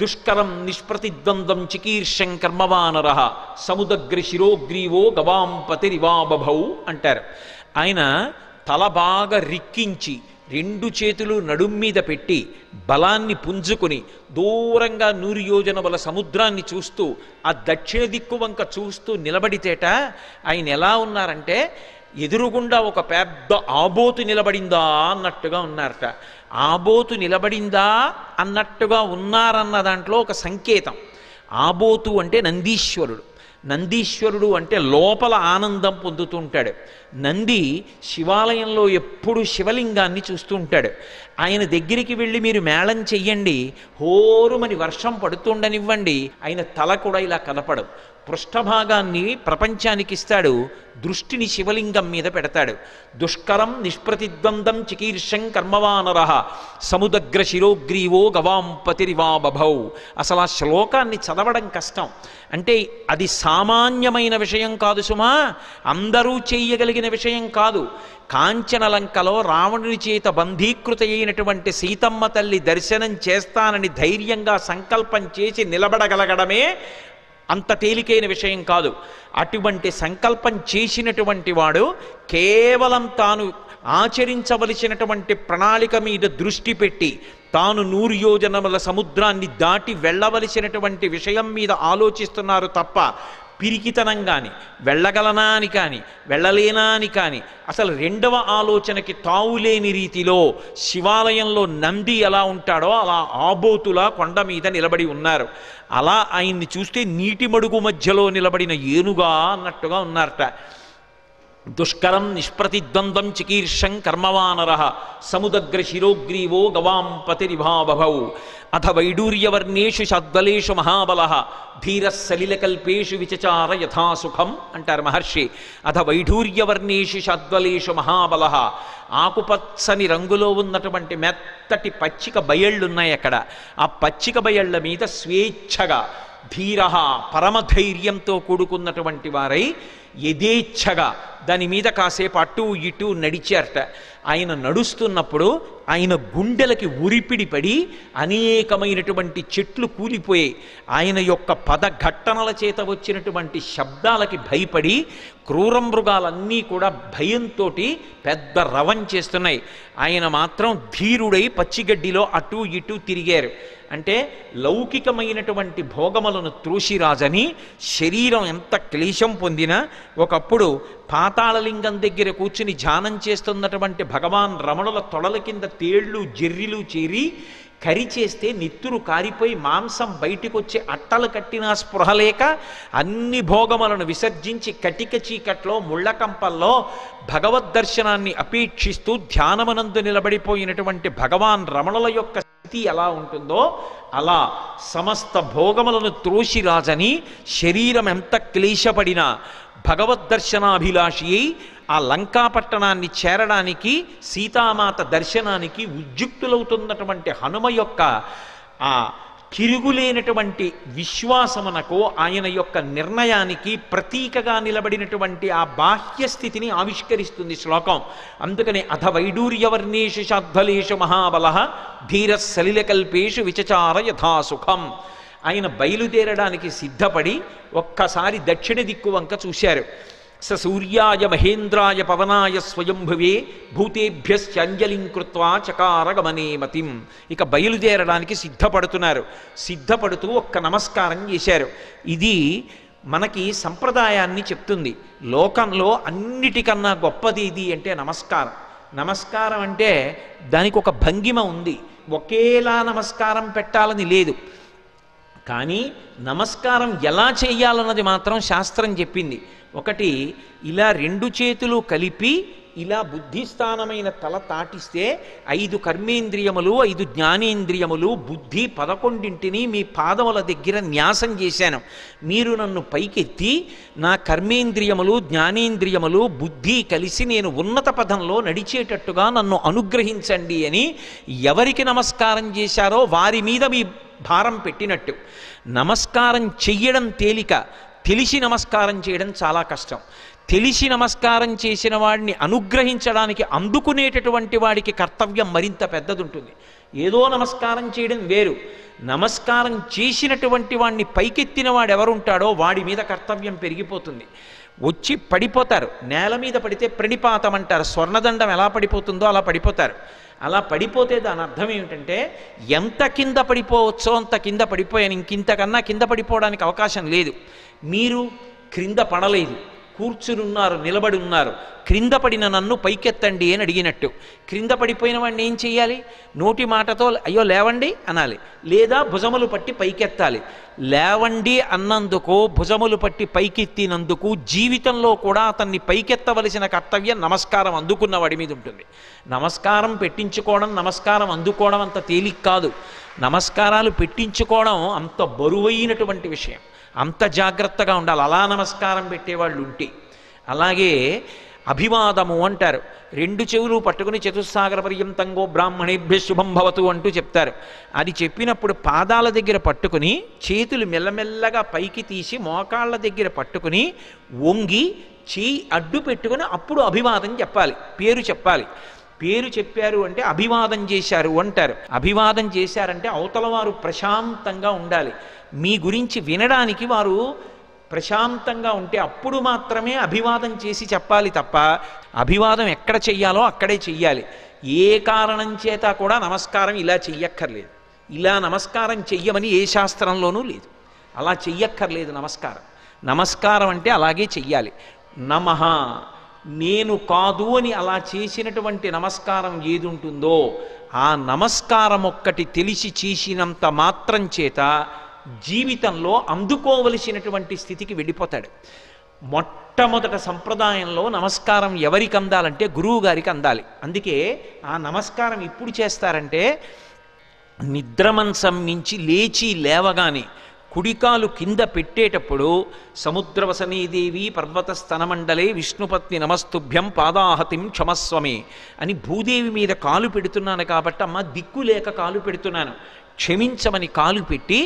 దుష్కరం నిష్ప్రతిద్వంద్వం చికీర్షం కర్మవానరః సముదగ్రి శిరోగ్రీవో గవాం పతిరివాబభౌ అంటారు. ఆయన తల బాగా రిక్కించి, రెండు చేతులు నడుం మీద పెట్టి, బలాన్ని పుంజుకుని, దూరంగా నూరు యోజనముల సముద్రాన్ని చూస్తూ, ఆ దక్షిణ దిక్కు వంక చూస్తూ నిలబడితేట ఆయన ఎలా ఉన్నారంటే, ఎదురుగుండా ఒక పెద్ద ఆబోతు నిలబడిందా అన్నట్టుగా ఉన్నారట. ఆబోతు నిలబడిందా అన్నట్టుగా ఉన్నారన్న దాంట్లో ఒక సంకేతం. ఆబోతు అంటే నందీశ్వరుడు. నందీశ్వరుడు అంటే లోపల ఆనందం పొందుతూ ఉంటాడు. నంది శివాలయంలో ఎప్పుడు శివలింగాన్ని చూస్తూ ఉంటాడు. ఆయన దగ్గరికి వెళ్ళి మీరు మేళం చెయ్యండి, హోరుమని వర్షం పడుతుండనివ్వండి, ఆయన తల కూడా ఇలా కనపడదు. పృష్ఠభాగాన్ని ప్రపంచానికి ఇస్తాడు, దృష్టిని శివలింగం మీద పెడతాడు. దుష్కరం నిష్ప్రతిద్వందం చికీర్షం కర్మవానరః సముదగ్ర శిరోగ్రీవో గవాం పతిరివాబభౌ. అసలు ఆ శ్లోకాన్ని చదవడం కష్టం. అంటే అది సామాన్యమైన విషయం కాదు సుమా, అందరూ చేయగలిగిన విషయం కాదు. కాంచనలంకలో రావణుని చేత బంధీకృత అయినటువంటి సీతమ్మ తల్లి దర్శనం చేస్తానని ధైర్యంగా సంకల్పం చేసి నిలబడగలగడమే అంత తేలికైన విషయం కాదు. అటువంటి సంకల్పం చేసినటువంటి వాడు కేవలం తాను ఆచరించవలసినటువంటి ప్రణాళిక మీద దృష్టి పెట్టి, తాను నూరు యోజనముల సముద్రాన్ని దాటి వెళ్ళవలసినటువంటి విషయం మీద ఆలోచిస్తున్నారు తప్ప పిరికితనం కానీ, వెళ్ళగలనా అని కానీ, వెళ్ళలేనా అని కానీ, అసలు రెండవ ఆలోచనకి తావులేని రీతిలో శివాలయంలో నంది ఎలా ఉంటాడో అలా ఆబోతులా కొండ మీద నిలబడి ఉన్నారు. అలా ఆయన్ని చూస్తే నీటి మడుగు మధ్యలో నిలబడిన ఏనుగా అన్నట్టుగా ఉన్నారట. దుష్కరం నిష్ప్రతిద్వందం చికీర్షం కర్మవానరః సముదగ్ర శిరోగ్రీవో గవాం పతిరివాబభౌ. అథ వైడూర్యవర్ణేషు శాద్వలేషు మహాబలః ధీరః సలిలకల్పేషు విచచార యథాసుఖం అంటారు మహర్షి. అథ వైఢూర్యవర్ణేషు శాద్వలేషు మహాబలః. ఆకుపచ్చని రంగులో ఉన్నటువంటి మెత్తటి పచ్చిక బయళ్ళున్నాయి అక్కడ. ఆ పచ్చిక బయళ్ళ మీద స్వేచ్ఛగా ధీర పరమధైర్యంతో కూడుకున్నటువంటి వారై యథేచ్ఛగా దాని మీద కాసేపు అటు ఇటు నడిచారట. ఆయన నడుస్తున్నప్పుడు ఆయన గుండెలకి ఉరిపిడిపడి అనేకమైనటువంటి చెట్లు కూలిపోయాయి. ఆయన యొక్క పదఘట్టనల చేత వచ్చినటువంటి శబ్దాలకి భయపడి క్రూర మృగాలన్నీ కూడా భయంతో పెద్ద రవం చేస్తున్నాయి. ఆయన మాత్రం ధీరుడై పచ్చిగడ్డిలో అటు ఇటు తిరిగారు. అంటే లౌకికమైనటువంటి భోగములను త్రోసిరాజని శరీరం ఎంత క్లేశం పొందినా, ఒకప్పుడు పాతాళలింగం దగ్గర కూర్చుని ధ్యానం చేస్తున్నటువంటి భగవాన్ రమణుల తొడల కింద తేళ్లు జెర్రిలు చేరి కరిచేస్తే నెత్తురు కారిపోయి మాంసం బయటికి వచ్చి అట్టలు కట్టినా స్పృహలేక అన్ని భోగములను విసర్జించి కటిక చీకట్లో ముళ్ళకంపల్లో భగవద్ దర్శనాన్ని అపేక్షిస్తూ ధ్యానమనందు నిలబడిపోయినటువంటి భగవాన్ రమణుల యొక్క స్థితి ఎలా ఉంటుందో అలా సమస్త భోగములను త్రోసిరాజని శరీరం ఎంత క్లేశపడినా భగవద్దర్శనాభిలాషి అయి ఆ లంకాపట్టణాన్ని చేరడానికి సీతామాత దర్శనానికి ఉద్యుక్తులవుతున్నటువంటి హనుమ యొక్క ఆ తిరుగులేనటువంటి విశ్వాసమునకు ఆయన యొక్క నిర్ణయానికి ప్రతీకగా నిలబడినటువంటి ఆ బాహ్య స్థితిని ఆవిష్కరిస్తుంది శ్లోకం. అందుకని అథ వైడూర్యవర్ణేషు శాద్ధలేషు మహాబలః ధీర సలిలకల్పేషు విచచార యథాసుఖం. ఆయన బయలుదేరడానికి సిద్ధపడి ఒక్కసారి దక్షిణ దిక్కు వంక చూశారు. స సూర్యాయ మహేంద్రాయ పవనాయ స్వయంభువే భూతేభ్యశ్చ అంజలిం కృత్వా చకార గమనే మతిం. ఇక బయలుదేరడానికి సిద్ధపడుతున్నారు. సిద్ధపడుతూ ఒక్క నమస్కారం చేశారు. ఇది మనకి సంప్రదాయాన్ని చెప్తుంది. లోకంలో అన్నిటికన్నా గొప్పది ఇది అంటే నమస్కారం. నమస్కారం అంటే దానికి ఒక భంగిమ ఉంది. ఒకేలా నమస్కారం పెట్టాలని లేదు, కానీ నమస్కారం ఎలా చేయాలన్నది మాత్రం శాస్త్రం చెప్పింది. ఒకటి ఇలా రెండు చేతులు కలిపి ఇలా బుద్ధిస్థానమైన తల తాటిస్తే ఐదు కర్మేంద్రియములు ఐదు జ్ఞానేంద్రియములు బుద్ధి పదకొండింటిని మీ పాదముల దగ్గర న్యాసం చేశాను. మీరు నన్ను పైకెత్తి నా కర్మేంద్రియములు జ్ఞానేంద్రియములు బుద్ధి కలిసి నేను ఉన్నత పదంలో నడిచేటట్టుగా నన్ను అనుగ్రహించండి అని ఎవరికి నమస్కారం చేశారో వారి మీద మీ భారం పెట్టినట్టు. నమస్కారం చెయ్యడం తేలిక, తెలిసి నమస్కారం చేయడం చాలా కష్టం. తెలిసి నమస్కారం చేసిన వాడిని అనుగ్రహించడానికి అందుకునేటటువంటి వాడికి కర్తవ్యం మరింత పెద్దది ఉంటుంది. ఏదో నమస్కారం చేయడం వేరు, నమస్కారం చేసినటువంటి వాడిని పైకెత్తిన వాడు ఎవరుంటాడో వాడి మీద కర్తవ్యం పెరిగిపోతుంది. వచ్చి పడిపోతారు, నేల మీద పడితే ప్రణిపాతం అంటారు. స్వర్ణదండం ఎలా పడిపోతుందో అలా పడిపోతారు. అలా పడిపోతే దాని అర్థం ఏమిటంటే ఎంత కింద పడిపోవచ్చో అంత కింద పడిపోయాను, ఇంకింతకన్నా కింద పడిపోవడానికి అవకాశం లేదు. మీరు క్రింద పడలేదు, కూర్చునున్నారు, నిలబడి ఉన్నారు. క్రింద పడిన నన్ను పైకెత్తండి అని అడిగినట్టు. క్రింద పడిపోయిన వాడిని ఏం చేయాలి? నోటి మాటతో అయ్యో లేవండి అనాలి, లేదా భుజములు పట్టి పైకెత్తాలి. లేవండి అన్నందుకు, భుజములు పట్టి పైకెత్తినందుకు జీవితంలో కూడా అతన్ని పైకెత్తవలసిన కర్తవ్యం నమస్కారం అందుకున్న వాడి మీద ఉంటుంది. నమస్కారం పెట్టించుకోవడం నమస్కారం అందుకోవడం అంత తేలిక కాదు. నమస్కారాలు పెట్టించుకోవడం అంత బరువైనటువంటి విషయం, అంత జాగ్రత్తగా ఉండాలి. అలా నమస్కారం పెట్టేవాళ్ళు ఉంటే. అలాగే అభివాదము అంటారు. రెండు చెవులు పట్టుకుని చతుస్సాగర పర్యంతంగో బ్రాహ్మణేభ్య శుభం భవతు అంటూ చెప్తారు. అది చెప్పినప్పుడు పాదాల దగ్గర పట్టుకుని చేతులు మెల్లమెల్లగా పైకి తీసి మోకాళ్ళ దగ్గర పట్టుకుని వంగి చేయి అడ్డు పెట్టుకుని అప్పుడు అభివాదం చెప్పాలి, పేరు చెప్పాలి. పేరు చెప్పారు అంటే అభివాదం చేశారు అంటారు. అభివాదం చేశారంటే అవతల వారు ప్రశాంతంగా ఉండాలి. మీ గురించి వినడానికి వారు ప్రశాంతంగా ఉంటే అప్పుడు మాత్రమే అభివాదం చేసి చెప్పాలి తప్ప, అభివాదం ఎక్కడ చెయ్యాలో అక్కడే చెయ్యాలి. ఏ కారణం చేత కూడా నమస్కారం ఇలా చెయ్యక్కర్లేదు. ఇలా నమస్కారం చెయ్యమని ఏ శాస్త్రంలోనూ లేదు. అలా చెయ్యక్కర్లేదు నమస్కారం. నమస్కారం అంటే అలాగే చెయ్యాలి. నమః నేను కాదు అని అలా చేసినటువంటి నమస్కారం ఏది ఉంటుందో ఆ నమస్కారం ఒక్కటి తెలిసి చేసినంత మాత్రం చేత జీవితంలో అందుకోవలసినటువంటి స్థితికి వెళ్ళిపోతాడు. మొట్టమొదట సంప్రదాయంలో నమస్కారం ఎవరికి అందాలంటే గురువు గారికి అందాలి. అందుకే ఆ నమస్కారం ఇప్పుడు చేస్తారంటే నిద్రమంచం మించి లేచి లేవగానే కుడికాలు కింద పెట్టేటప్పుడు సముద్రవసనీదేవి పర్వతస్తనమండలే విష్ణుపత్ని నమస్తుభ్యం పాదాహతిం క్షమస్వమే అని భూదేవి మీద కాలు పెడుతున్నాను కాబట్టి అమ్మ దిక్కు లేక కాలు పెడుతున్నాను క్షమించమని కాలు పెట్టి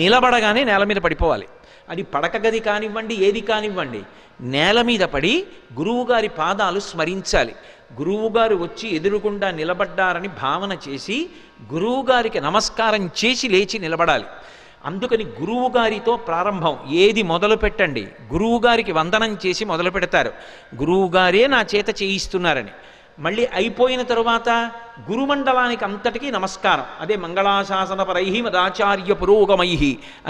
నిలబడగానే నేల మీద పడిపోవాలి. అది పడక గది కానివ్వండి, ఏది కానివ్వండి, నేల మీద పడి గురువుగారి పాదాలు స్మరించాలి. గురువుగారు వచ్చి ఎదురుగుండా నిలబడ్డారని భావన చేసి గురువుగారికి నమస్కారం చేసి లేచి నిలబడాలి. అందుకని గురువుగారితో ప్రారంభం. ఏది మొదలు పెట్టండి, గురువుగారికి వందనం చేసి మొదలు పెడతారు, గురువుగారే నా చేత చేయిస్తున్నారని. మళ్ళీ అయిపోయిన తరువాత గురుమండలానికి అంతటికీ నమస్కారం, అదే మంగళాశాసన పరై మదాచార్య పురోగమై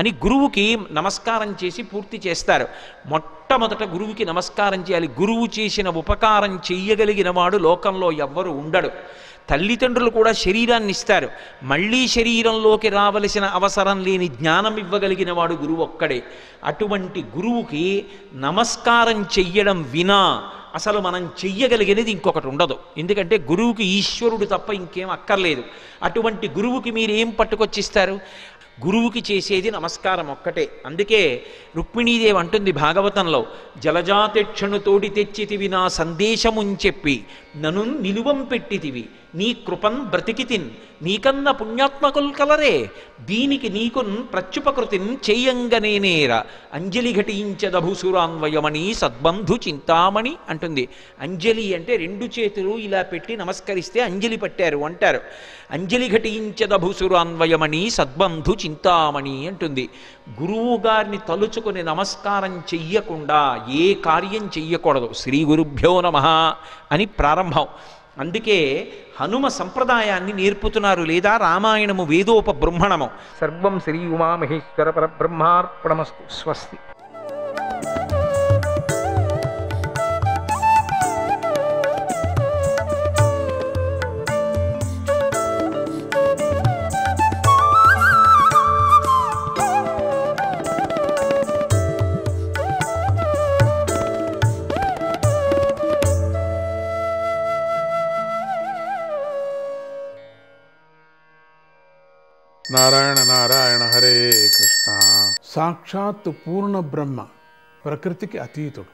అని గురువుకి నమస్కారం చేసి పూర్తి చేస్తారు. మొట్టమొదట గురువుకి నమస్కారం చేయాలి. గురువు చేసిన ఉపకారం చెయ్యగలిగిన వాడు లోకంలో ఎవ్వరూ ఉండడు. తల్లిదండ్రులు కూడా శరీరాన్ని ఇస్తారు, మళ్ళీ శరీరంలోకి రావలసిన అవసరం లేని జ్ఞానం ఇవ్వగలిగిన వాడు గురువు ఒక్కడే. అటువంటి గురువుకి నమస్కారం చెయ్యడం వినా అసలు మనం చెయ్యగలిగినది ఇంకొకటి ఉండదు. ఎందుకంటే గురువుకి ఈశ్వరుడు తప్ప ఇంకేం అక్కర్లేదు. అటువంటి గురువుకి మీరు ఏం పట్టుకొచ్చిస్తారు? గురువుకి చేసేది నమస్కారం ఒక్కటే. అందుకే రుక్మిణీదేవి అంటుంది భాగవతంలో, జలజాతెక్షణు తోడి తెచ్చితివి నా సందేశముని చెప్పి నను నిలువం పెట్టితివి నీ కృపన్ బ్రతికితిన్ నీకన్న పుణ్యాత్మకుల్ కలరే దీనికి నీకున్ ప్రత్యుపకృతిన్ చేయంగనేనేర అంజలి ఘటించదభుసురాన్వయమణి సద్బంధు చింతామణి అంటుంది. అంజలి అంటే రెండు చేతులు ఇలా పెట్టి నమస్కరిస్తే అంజలి పట్టారు అంటారు. అంజలి ఘటించదభుసురాన్వయమణి సద్బంధు చింతామణి అంటుంది. గురువు గారిని తలుచుకుని నమస్కారం చెయ్యకుండా ఏ కార్యం చెయ్యకూడదు. శ్రీ గురుభ్యో నమః అని ప్రారంభం. అందుకే హనుమ సంప్రదాయాన్ని నేర్పుతున్నారు, లేదా రామాయణము వేదోపబ్రహ్మణము. సర్వం శ్రీ ఉమామహేశ్వర పరబ్రహ్మార్పణమస్తు. స్వస్తి. నారాయణ నారాయణ హరే కృష్ణ. సాక్షాత్తు పూర్ణ బ్రహ్మ, ప్రకృతికి అతీతుడు,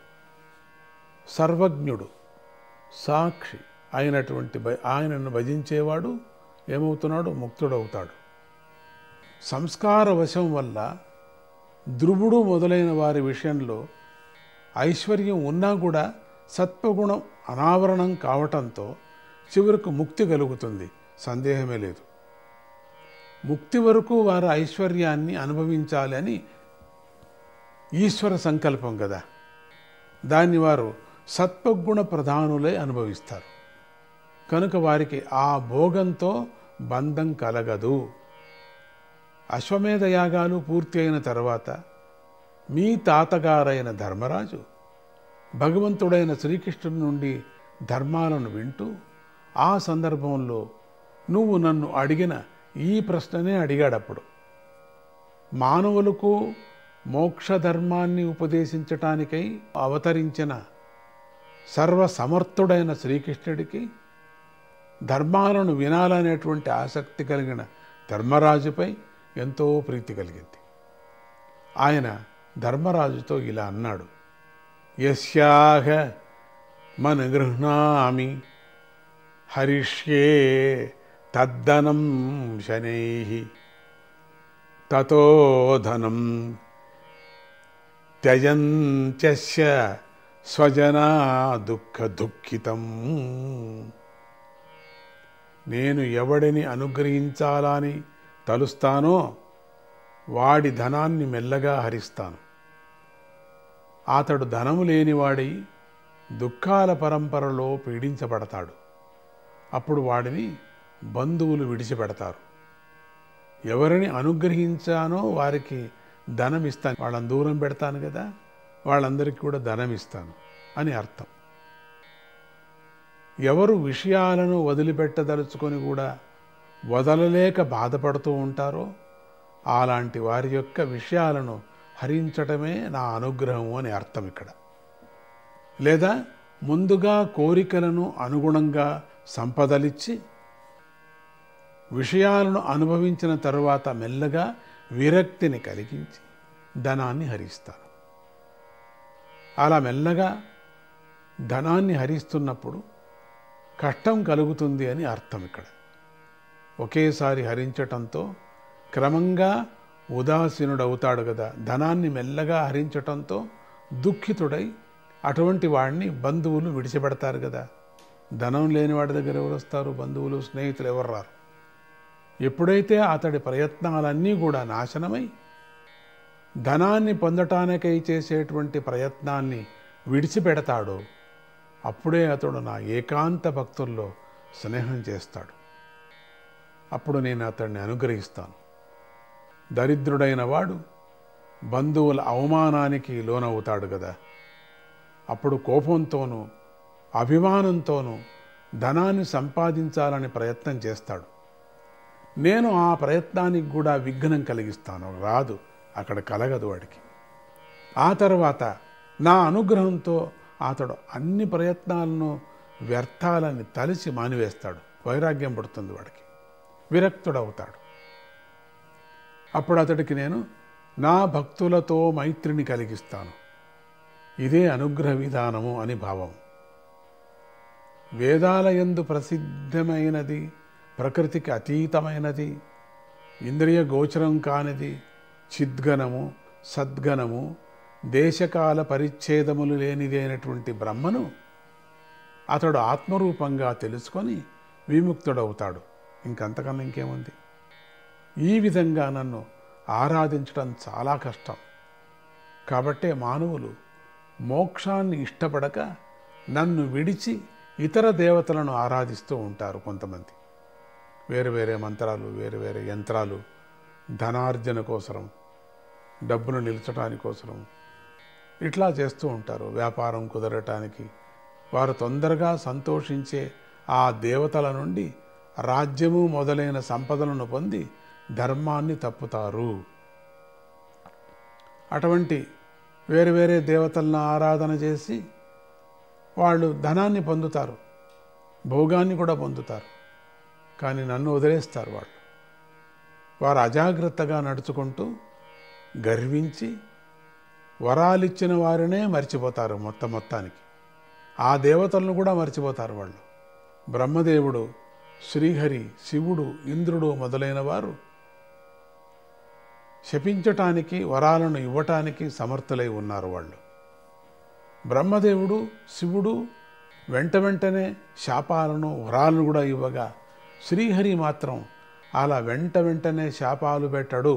సర్వజ్ఞుడు, సాక్షి అయినటువంటి ఆయనను భజించేవాడు ఏమవుతున్నాడు? ముక్తుడవుతాడు. సంస్కార వశం వల్ల ధ్రువుడు మొదలైన వారి విషయంలో ఐశ్వర్యం ఉన్నా కూడా సత్వగుణం అనావరణం కావటంతో చివరకు ముక్తి కలుగుతుంది, సందేహమే లేదు. ముక్తి వరకు వారు ఐశ్వర్యాన్ని అనుభవించాలని ఈశ్వర సంకల్పం కదా, దాన్ని వారు సత్వగుణ ప్రధానులై అనుభవిస్తారు. కనుక వారికి ఆ భోగంతో బంధం కలగదు. అశ్వమేధ యాగాలు పూర్తి అయిన తర్వాత మీ తాతగారైన ధర్మరాజు భగవంతుడైన శ్రీకృష్ణుడి నుండి ధర్మాలను వింటూ, ఆ సందర్భంలో నువ్వు నన్ను అడిగిన ఈ ప్రశ్ననే అడిగాడప్పుడు, మానవులకు మోక్షధర్మాన్ని ఉపదేశించటానికై అవతరించిన సర్వసమర్థుడైన శ్రీకృష్ణుడికి ధర్మాలను వినాలనేటువంటి ఆసక్తి కలిగిన ధర్మరాజుపై ఎంతో ప్రీతి కలిగింది. ఆయన ధర్మరాజుతో ఇలా అన్నాడు, యస్యాహ మన్ గృహ్ణామి హరిష్యే తద్ధనం శనైః తతో ధనం త్యజంత్యస్య స్వజనా దుఃఖ దుఃఖితం. నేను ఎవడిని అనుగ్రహించాలని తలుస్తానో వాడి ధనాన్ని మెల్లగా హరిస్తాను. అతడు ధనము లేనివాడి దుఃఖాల పరంపరలో పీడించబడతాడు. అప్పుడు వాడిని బంధువులు విడిచిపెడతారు. ఎవరిని అనుగ్రహించానో వారికి ధనం ఇస్తాను, వాళ్ళని దూరం పెడతాను కదా, వాళ్ళందరికీ కూడా ధనం ఇస్తాను అని అర్థం. ఎవరు విషయాలను వదిలిపెట్టదలుచుకొని కూడా వదలలేక బాధపడుతూ ఉంటారో అలాంటి వారి యొక్క విషయాలను హరించటమే నా అనుగ్రహము అని అర్థం ఇక్కడ. లేదా ముందుగా కోరికలను అనుగుణంగా సంపదలిచ్చి విషయాలను అనుభవించిన తరువాత మెల్లగా విరక్తిని కలిగించి ధనాన్ని హరిస్తాను. అలా మెల్లగా ధనాన్ని హరిస్తున్నప్పుడు కష్టం కలుగుతుంది అని అర్థం ఇక్కడ. ఒకేసారి హరించటంతో క్రమంగా ఉదాసీనుడు అవుతాడు కదా. ధనాన్ని మెల్లగా హరించటంతో దుఃఖితుడై అటువంటి వాడిని బంధువులు విడిచిపెడతారు కదా. ధనం లేనివాడి దగ్గర ఎవరు వస్తారు? బంధువులు, స్నేహితులు ఎవరు రారు. ఎప్పుడైతే అతడి ప్రయత్నాలన్నీ కూడా నాశనమై ధనాన్ని పొందటానికై చేసేటువంటి ప్రయత్నాన్ని విడిచిపెడతాడో అప్పుడే అతడు నా ఏకాంత భక్తుల్లో స్నేహం చేస్తాడు. అప్పుడు నేను అతడిని అనుగ్రహిస్తాను. దరిద్రుడైన వాడు బంధువుల అవమానానికి లోనవుతాడు కదా. అప్పుడు కోపంతోనూ అభిమానంతోనూ ధనాన్ని సంపాదించాలని ప్రయత్నం చేస్తాడు. నేను ఆ ప్రయత్నానికి కూడా విఘ్నం కలిగిస్తాను. రాదు, అక్కడ కలగదు వాడికి. ఆ తర్వాత నా అనుగ్రహంతో అతడు అన్ని ప్రయత్నాలను వ్యర్థాలని తలిచి మానివేస్తాడు. వైరాగ్యం పడుతుంది వాడికి, విరక్తుడవుతాడు. అప్పుడు అతడికి నేను నా భక్తులతో మైత్రిని కలిగిస్తాను. ఇదే అనుగ్రహ విధానము అని భావం. వేదాలయందు ప్రసిద్ధమైనది, ప్రకృతికి అతీతమైనది, ఇంద్రియ గోచరం కానిది, చిద్గణము సద్గణము దేశకాల పరిచ్ఛేదములు లేనిదైనటువంటి బ్రహ్మను అతడు ఆత్మరూపంగా తెలుసుకొని విముక్తుడవుతాడు. ఇంకంతకన్నా ఇంకేముంది? ఈ విధంగా నన్ను ఆరాధించడం చాలా కష్టం. కాబట్టే మానవులు మోక్షాన్ని ఇష్టపడక నన్ను విడిచి ఇతర దేవతలను ఆరాధిస్తూ ఉంటారు. కొంతమంది వేరు వేరే మంత్రాలు, వేరు వేరే యంత్రాలు, ధనార్జన కోసరం, డబ్బును నిలచడానికోసరం ఇట్లా చేస్తూ ఉంటారు. వ్యాపారం కుదరటానికి వారు తొందరగా సంతోషించే ఆ దేవతల నుండి రాజ్యము మొదలైన సంపదలను పొంది ధర్మాన్ని తప్పుతారు. అటువంటి వేరు వేరే దేవతలను ఆరాధన చేసి వాళ్ళు ధనాన్ని పొందుతారు, భోగాన్ని కూడా పొందుతారు. కానీ నన్ను వదిలేస్తారు వాళ్ళు. వారు అజాగ్రత్తగా నడుచుకుంటూ గర్వించి వరాలిచ్చిన వారినే మర్చిపోతారు. మొత్తం మొత్తానికి ఆ దేవతలను కూడా మర్చిపోతారు వాళ్ళు. బ్రహ్మదేవుడు, శ్రీహరి, శివుడు, ఇంద్రుడు మొదలైన వారు శపించటానికి, వరాలను ఇవ్వటానికి సమర్థులై ఉన్నారు వాళ్ళు. బ్రహ్మదేవుడు, శివుడు వెంట వెంటనే శాపాలను, వరాలను కూడా ఇవ్వగా శ్రీహరి మాత్రం అలా వెంట వెంటనే శాపాలు పెట్టాడు.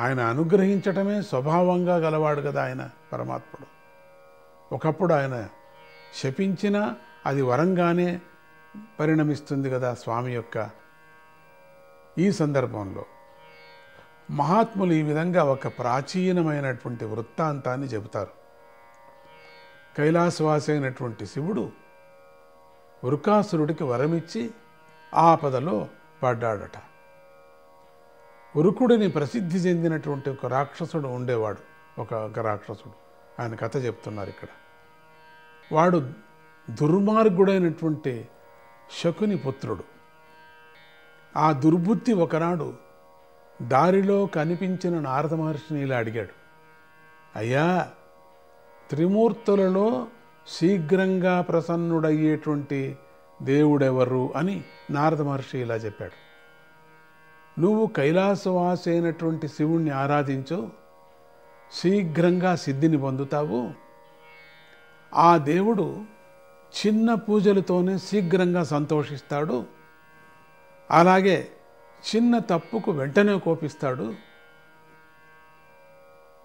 ఆయన అనుగ్రహించటమే స్వభావంగా గలవాడు కదా ఆయన పరమాత్ముడు. ఒకప్పుడు ఆయన శపించినా అది వరంగానే పరిణమిస్తుంది కదా స్వామి యొక్క. ఈ సందర్భంలో మహాత్ములు ఈ విధంగా ఒక ప్రాచీనమైనటువంటి వృత్తాంతాన్ని చెబుతారు. కైలాసవాసి అయినటువంటి శివుడు వృకాసురుడికి వరమిచ్చి ఆపదలో పడ్డాడట. ఉరుకుడిని ప్రసిద్ధి చెందినటువంటి ఒక రాక్షసుడు ఉండేవాడు. ఒక ఒక రాక్షసుడు, ఆయన కథ చెప్తున్నారు ఇక్కడ. వాడు దుర్మార్గుడైనటువంటి శకుని పుత్రుడు. ఆ దుర్బుద్ధి ఒకనాడు దారిలో కనిపించిన నారద మహర్షిని ఇలా అడిగాడు, అయ్యా, త్రిమూర్తులలో శీఘ్రంగా ప్రసన్నుడయ్యేటువంటి దేవుడెవరు అని నారద మహర్షి ఇలా చెప్పాడు. నువ్వు కైలాసవాసి అయినటువంటి శివుణ్ణి ఆరాధించు, శీఘ్రంగా సిద్ధిని పొందుతావు. ఆ దేవుడు చిన్న పూజలతోనే శీఘ్రంగా సంతోషిస్తాడు. అలాగే చిన్న తప్పుకు వెంటనే కోపిస్తాడు.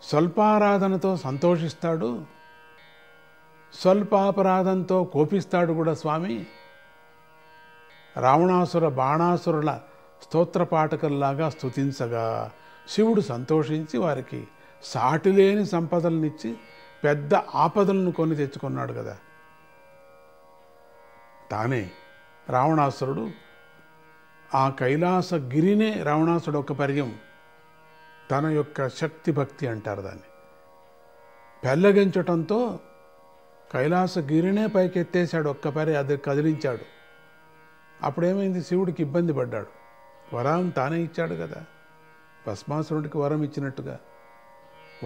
స్వల్పారాధనతో సంతోషిస్తాడు, స్వల్పాపరాధంతో కోపిస్తాడు కూడా స్వామి. రావణాసుర బాణాసురుల స్తోత్రపాఠకల్లాగా స్తుతించగా శివుడు సంతోషించి వారికి సాటిలేని సంపదలనిచ్చి పెద్ద ఆపదలను కొని తెచ్చుకున్నాడు కదా. తానే రావణాసురుడు ఆ కైలాసగిరినే, రావణాసురుడు ఒక పర్యం తన యొక్క శక్తి భక్తి అంటారు దాన్ని, పెళ్ళగించటంతో కైలాసగిరినే పైకెత్తేశాడు. ఒక్క పరి అది కదిలించాడు. అప్పుడేమైంది? శివుడికి ఇబ్బంది పడ్డాడు. వరం తానే ఇచ్చాడు కదా, భస్మాసురుడికి వరం ఇచ్చినట్టుగా.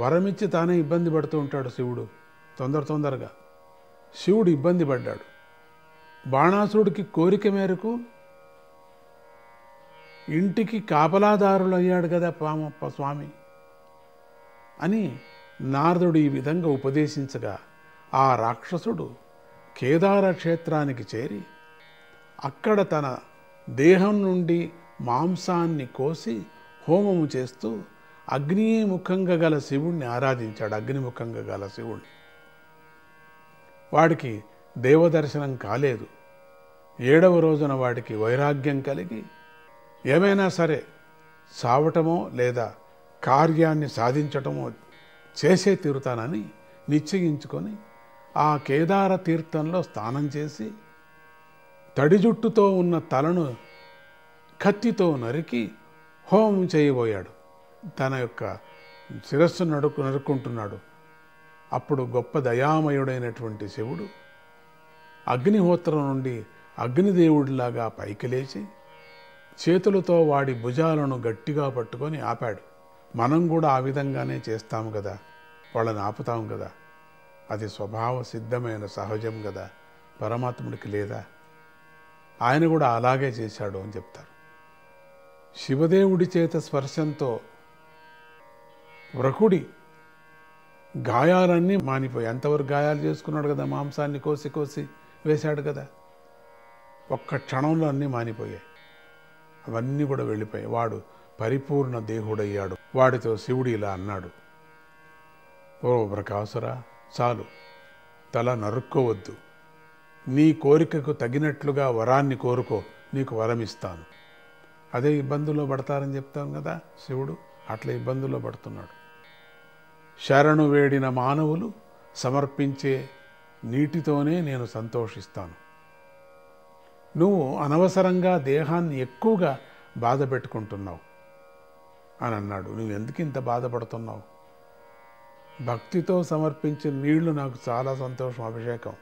వరం ఇచ్చి తానే ఇబ్బంది పడుతూ ఉంటాడు శివుడు తొందర తొందరగా. శివుడు ఇబ్బంది పడ్డాడు. బాణాసురుడికి కోరిక మేరకు ఇంటికి కాపలాదారులు అయ్యాడు కదా పామ స్వామి. అని నారదుడు ఈ విధంగా ఉపదేశించగా ఆ రాక్షసుడు కేదార క్షేత్రానికి చేరి అక్కడ తన దేహం నుండి మాంసాన్ని కోసి హోమము చేస్తూ అగ్నిముఖంగా గల శివుణ్ణి ఆరాధించాడు. అగ్నిముఖంగా గల శివుణ్ణి వాడికి దేవదర్శనం కాలేదు. ఏడవ రోజున వాడికి వైరాగ్యం కలిగి ఏమైనా సరే సావటమో లేదా కార్యాన్ని సాధించటమో చేసే తీరుతానని నిశ్చయించుకొని ఆ కేదార తీర్థంలో స్నానం చేసి తడి జుట్టుతో ఉన్న తలను కత్తితో నరికి హోమం చేయబోయాడు. తన యొక్క శిరస్సు నడుకు నరుక్కుంటున్నాడు. అప్పుడు గొప్ప దయామయుడైనటువంటి శివుడు అగ్నిహోత్రం నుండి అగ్నిదేవుడిలాగా పైకి లేచి చేతులతో వాడి భుజాలను గట్టిగా పట్టుకొని ఆపాడు. మనం కూడా ఆ విధంగానే చేస్తాము కదా, వాళ్ళని ఆపుతాము కదా, అది స్వభావ సిద్ధమైన సహజం కదా, పరమాత్ముడికి లేదా? ఆయన కూడా అలాగే చేశాడు అని చెప్తారు. శివదేవుడి చేత స్పర్శంతో వృకుడి గాయాలన్నీ మానిపోయాయి. అంతవరకు గాయాలు చేసుకున్నాడు కదా, మాంసాన్ని కోసి కోసి వేశాడు కదా, ఒక్క క్షణంలో అన్నీ మానిపోయాయి, అవన్నీ కూడా వెళ్ళిపోయాయి. వాడు పరిపూర్ణ దేహుడయ్యాడు. వాడితో శివుడు ఇలా అన్నాడు, ఓ వృకాసురా, చాలు, తల నరుక్కోవద్దు, నీ కోరికకు తగినట్లుగా వరాన్ని కోరుకో, నీకు వరమిస్తాను. అదే ఇబ్బందుల్లో పడతారని చెప్తాను కదా, శివుడు అట్లా ఇబ్బందుల్లో పడుతున్నాడు. శరణు వేడిన మానవులు సమర్పించే నీటితోనే నేను సంతోషిస్తాను, నువ్వు అనవసరంగా దేహాన్ని ఎక్కువగా బాధ పెట్టుకుంటున్నావు అని అన్నాడు. నువ్వు ఎందుకు ఇంత బాధపడుతున్నావు? భక్తితో సమర్పించిన నీళ్లు నాకు చాలా సంతోషం, అభిషేకం.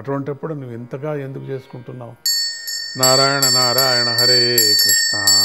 అటువంటిప్పుడు నువ్వు ఇంతగా ఎందుకు చేసుకుంటున్నావు? నారాయణ నారాయణ హరే కృష్ణ.